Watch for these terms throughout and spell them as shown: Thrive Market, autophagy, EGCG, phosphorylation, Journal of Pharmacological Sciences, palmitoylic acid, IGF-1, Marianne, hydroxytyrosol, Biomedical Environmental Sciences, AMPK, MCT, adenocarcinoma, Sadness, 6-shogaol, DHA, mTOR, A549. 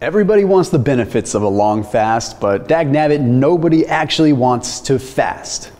Everybody wants the benefits of a long fast, but dagnabbit, nobody actually wants to fast.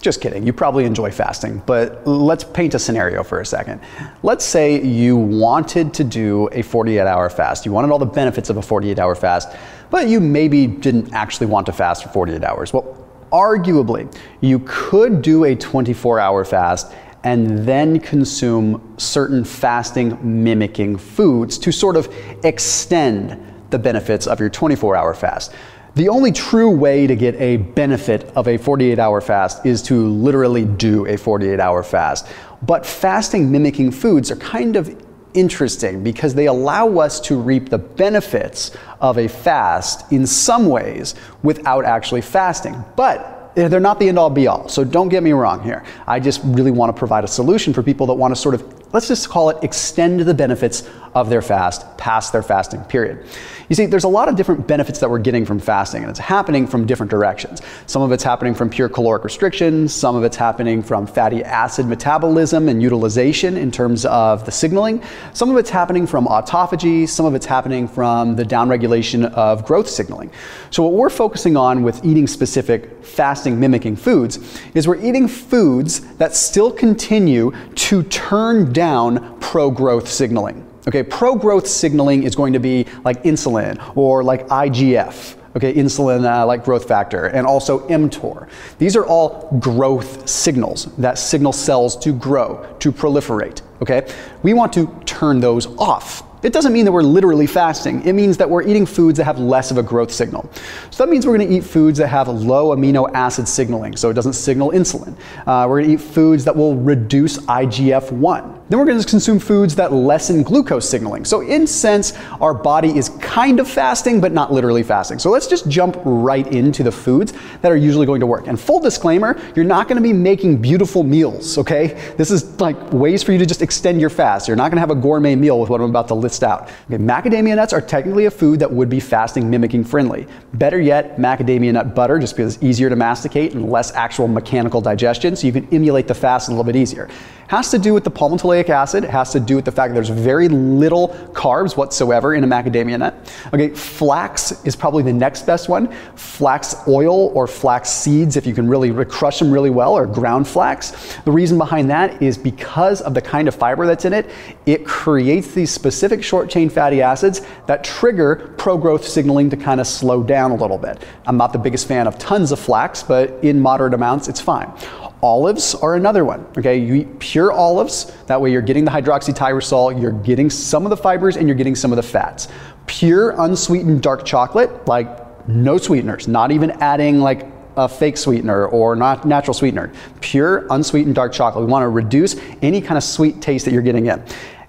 Just kidding, you probably enjoy fasting, but let's paint a scenario for a second. Let's say you wanted to do a 48-hour fast. You wanted all the benefits of a 48-hour fast, but you maybe didn't actually want to fast for 48 hours. Well, arguably, you could do a 24-hour fast and then consume certain fasting-mimicking foods to sort of extend the benefits of your 24-hour fast. The only true way to get a benefit of a 48-hour fast is to literally do a 48-hour fast. But fasting mimicking foods are kind of interesting because they allow us to reap the benefits of a fast in some ways without actually fasting. But they're not the end-all be-all, so don't get me wrong here. I just really want to provide a solution for people that want to sort of, let's just call it, extend the benefits of their fast past their fasting period. You see, there's a lot of different benefits that we're getting from fasting, and it's happening from different directions. Some of it's happening from pure caloric restriction, some of it's happening from fatty acid metabolism and utilization in terms of the signaling, some of it's happening from autophagy, some of it's happening from the downregulation of growth signaling. So what we're focusing on with eating specific fasting mimicking foods is we're eating foods that still continue to turn down pro-growth signaling. Okay, pro-growth signaling is going to be like insulin or like IGF, okay, insulin like growth factor, and also mTOR. These are all growth signals that signal cells to grow, to proliferate, okay? We want to turn those off. It doesn't mean that we're literally fasting. It means that we're eating foods that have less of a growth signal. So that means we're going to eat foods that have low amino acid signaling, so it doesn't signal insulin. We're going to eat foods that will reduce IGF-1. Then we're going to consume foods that lessen glucose signaling. So in a sense, our body is kind of fasting, but not literally fasting. So let's just jump right into the foods that are usually going to work. And full disclaimer, you're not going to be making beautiful meals, okay? This is like ways for you to just extend your fast. You're not going to have a gourmet meal with what I'm about to list out. Okay, macadamia nuts are technically a food that would be fasting mimicking friendly. Better yet, macadamia nut butter, just because it's easier to masticate and less actual mechanical digestion, so you can emulate the fast a little bit easier. Has to do with the palmitoylic acid. It has to do with the fact that there's very little carbs whatsoever in a macadamia nut. Okay, flax is probably the next best one. Flax oil or flax seeds, if you can really crush them really well, or ground flax. The reason behind that is because of the kind of fiber that's in it, it creates these specific short-chain fatty acids that trigger pro-growth signaling to kind of slow down a little bit. I'm not the biggest fan of tons of flax, but in moderate amounts, it's fine. Olives are another one, okay? You eat pure olives, that way you're getting the hydroxytyrosol, you're getting some of the fibers, and you're getting some of the fats. Pure unsweetened dark chocolate, like no sweeteners, not even adding like a fake sweetener or not natural sweetener. Pure unsweetened dark chocolate. We wanna reduce any kind of sweet taste that you're getting in.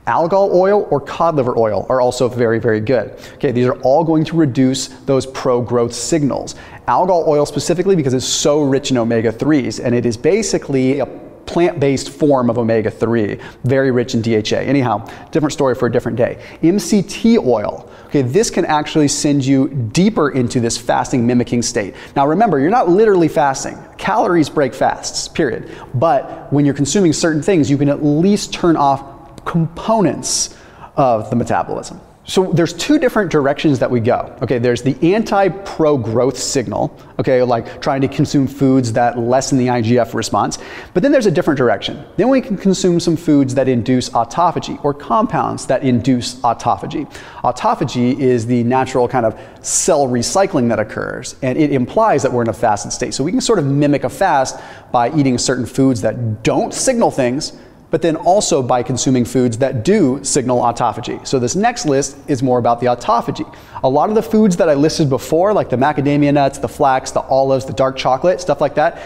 Algal oil or cod liver oil are also very, very good. Okay, these are all going to reduce those pro-growth signals. Algal oil specifically because it's so rich in omega-3s, and it is basically a plant-based form of omega-3, very rich in DHA. Anyhow, different story for a different day. MCT oil, okay, this can actually send you deeper into this fasting mimicking state. Now remember, you're not literally fasting. Calories break fasts, period. But when you're consuming certain things, you can at least turn off components of the metabolism. So there's two different directions that we go. Okay, there's the anti-pro-growth signal, okay, like trying to consume foods that lessen the IGF response, but then there's a different direction. Then we can consume some foods that induce autophagy, or compounds that induce autophagy. Autophagy is the natural kind of cell recycling that occurs, and it implies that we're in a fasted state. So we can sort of mimic a fast by eating certain foods that don't signal things, but then also by consuming foods that do signal autophagy. So this next list is more about the autophagy. A lot of the foods that I listed before, like the macadamia nuts, the flax, the olives, the dark chocolate, stuff like that,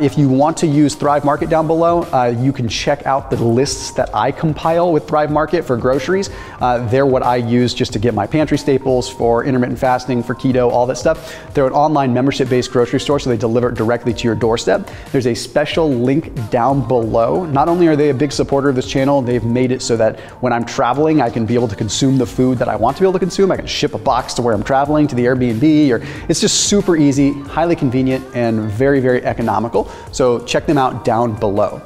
if you want to use Thrive Market down below, you can check out the lists that I compile with Thrive Market for groceries. They're what I use just to get my pantry staples for intermittent fasting, for keto, all that stuff. They're an online membership-based grocery store, so they deliver it directly to your doorstep. There's a special link down below. Not only are they a big supporter of this channel, they've made it so that when I'm traveling, I can be able to consume the food that I want to be able to consume. I can ship a box to where I'm traveling, to the Airbnb, or it's just super easy, highly convenient, and very, very economical. So check them out down below.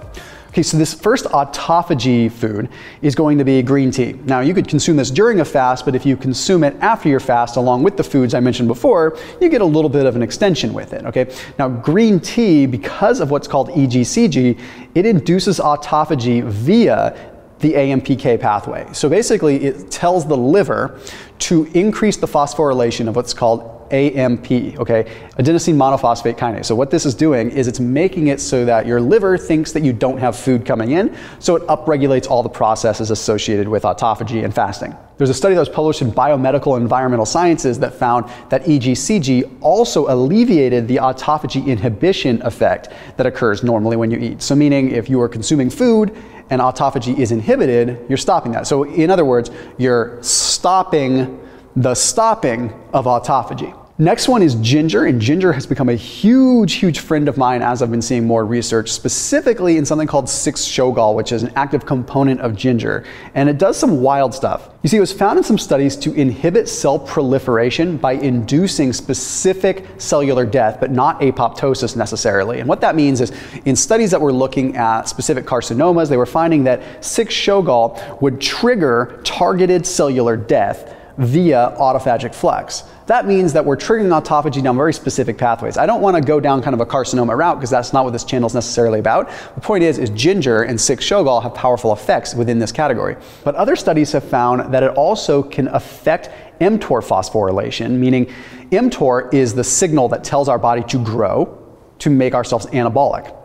Okay, so this first autophagy food is going to be green tea. Now, you could consume this during a fast, but if you consume it after your fast along with the foods I mentioned before, you get a little bit of an extension with it, okay? Now, green tea, because of what's called EGCG, it induces autophagy via the AMPK pathway. So basically, it tells the liver to increase the phosphorylation of what's called AMP, okay, adenosine monophosphate kinase. So what this is doing is it's making it so that your liver thinks that you don't have food coming in, so it upregulates all the processes associated with autophagy and fasting. There's a study that was published in Biomedical Environmental Sciences that found that EGCG also alleviated the autophagy inhibition effect that occurs normally when you eat. So meaning if you are consuming food and autophagy is inhibited, you're stopping that. So in other words, you're stopping the stopping of autophagy. Next one is ginger, and ginger has become a huge friend of mine as I've been seeing more research, specifically in something called 6-shogaol, which is an active component of ginger, and it does some wild stuff. You see, it was found in some studies to inhibit cell proliferation by inducing specific cellular death, but not apoptosis necessarily. And what that means is, in studies that were looking at specific carcinomas, they were finding that 6-shogaol would trigger targeted cellular death via autophagic flux. That means that we're triggering autophagy down very specific pathways. I don't want to go down kind of a carcinoma route because that's not what this channel is necessarily about. The point is ginger and 6-shogaol have powerful effects within this category. But other studies have found that it also can affect mTOR phosphorylation, meaning mTOR is the signal that tells our body to grow to make ourselves anabolic.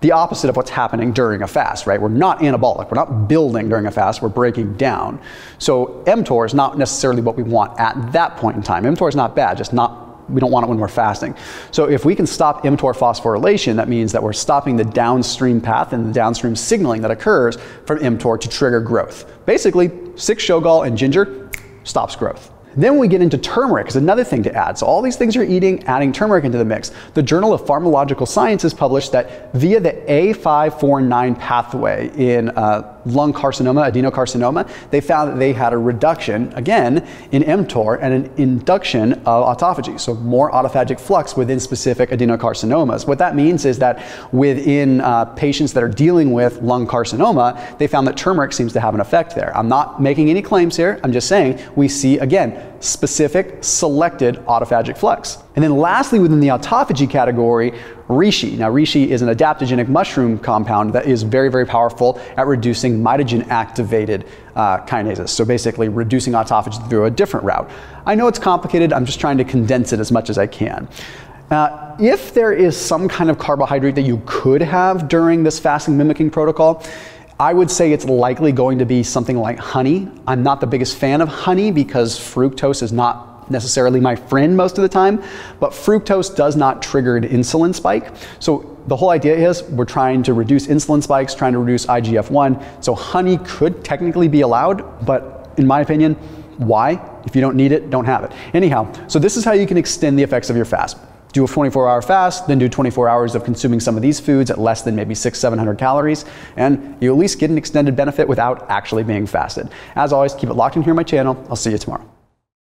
The opposite of what's happening during a fast, right? We're not anabolic, we're not building during a fast, we're breaking down. So mTOR is not necessarily what we want at that point in time. mTOR is not bad, just not, we don't want it when we're fasting. So if we can stop mTOR phosphorylation, that means that we're stopping the downstream path and the downstream signaling that occurs from mTOR to trigger growth. Basically, 6-shogaol and ginger stops growth. Then we get into turmeric is another thing to add. So all these things you're eating, adding turmeric into the mix. The Journal of Pharmacological Sciences published that via the A549 pathway in lung carcinoma, adenocarcinoma, they found that they had a reduction, again, in mTOR and an induction of autophagy. So more autophagic flux within specific adenocarcinomas. What that means is that within patients that are dealing with lung carcinoma, they found that turmeric seems to have an effect there. I'm not making any claims here. I'm just saying we see, again, specific selected autophagic flux. And then lastly, within the autophagy category, reishi. Now, reishi is an adaptogenic mushroom compound that is very powerful at reducing mitogen-activated kinases. So basically reducing autophagy through a different route. I know it's complicated. I'm just trying to condense it as much as I can. If there is some kind of carbohydrate that you could have during this fasting mimicking protocol, I would say it's likely going to be something like honey. I'm not the biggest fan of honey because fructose is not necessarily my friend most of the time, but fructose does not trigger an insulin spike. So the whole idea is we're trying to reduce insulin spikes, trying to reduce IGF-1. So honey could technically be allowed, but in my opinion, why? If you don't need it, don't have it. Anyhow, so this is how you can extend the effects of your fast. Do a 24-hour fast, then do 24 hours of consuming some of these foods at less than maybe 600-700 calories, and you at least get an extended benefit without actually being fasted. As always, keep it locked in here on my channel. I'll see you tomorrow.